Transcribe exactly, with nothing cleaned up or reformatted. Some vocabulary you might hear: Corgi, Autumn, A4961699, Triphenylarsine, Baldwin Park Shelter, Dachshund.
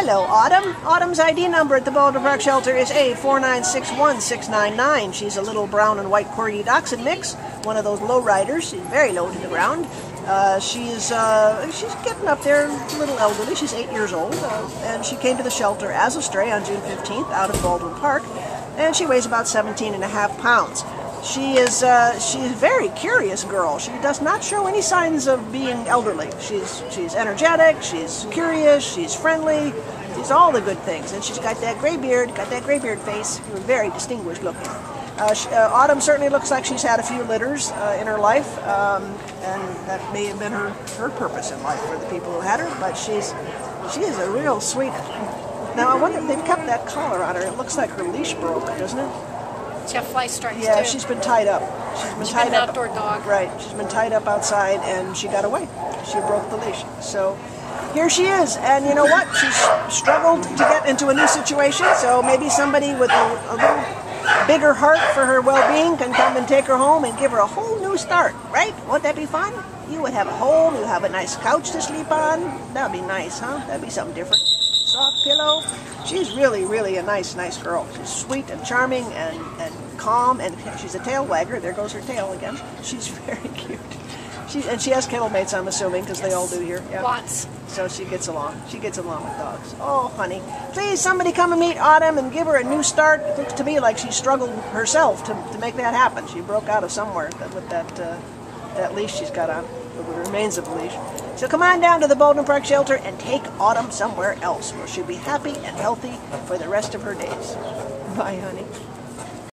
Hello, Autumn. Autumn's I D number at the Baldwin Park Shelter is A four nine six one six nine nine. She's a little brown and white Corgi Dachshund mix, one of those low riders. She's very low to the ground. Uh, she's uh, she's getting up there, a little elderly. She's eight years old, uh, and she came to the shelter as a stray on June fifteenth out of Baldwin Park, and she weighs about seventeen and a half pounds. She is uh, she's a very curious girl. She does not show any signs of being elderly. She's she's energetic. She's curious. She's friendly. She's all the good things, and she's got that gray beard, got that gray beard face. Very distinguished looking. Uh, she, uh, Autumn certainly looks like she's had a few litters uh, in her life, um, and that may have been her, her purpose in life for the people who had her. But she's she is a real sweetie. Now I wonder if they've kept that collar on her. It looks like her leash broke, doesn't it? She's got fly stripes, yeah, too. She's been tied up. She's been she's tied been an up. Outdoor dog. Right. She's been tied up outside, and she got away. She broke the leash. So here she is, and you know what? She's struggled to get into a new situation. So maybe somebody with a, a little bigger heart for her well-being can come and take her home and give her a whole new start. Right? Won't that be fun? You would have a home. You have a nice couch to sleep on. That'd be nice, huh? That'd be something different. Soft pillow. She's really, really a nice, nice girl. She's sweet and charming and, and calm, and she's a tail wagger. There goes her tail again. She's very cute. She, and she has kennel mates, I'm assuming, because yes. They all do here. Yeah. Lots. So she gets along. She gets along with dogs. Oh, honey. Please, somebody come and meet Autumn and give her a new start. It looks to me like she struggled herself to, to make that happen. She broke out of somewhere with that, uh, that leash she's got on, with the remains of the leash. So come on down to the Baldwin Park Shelter and take Autumn somewhere else where she'll be happy and healthy for the rest of her days. Bye, honey.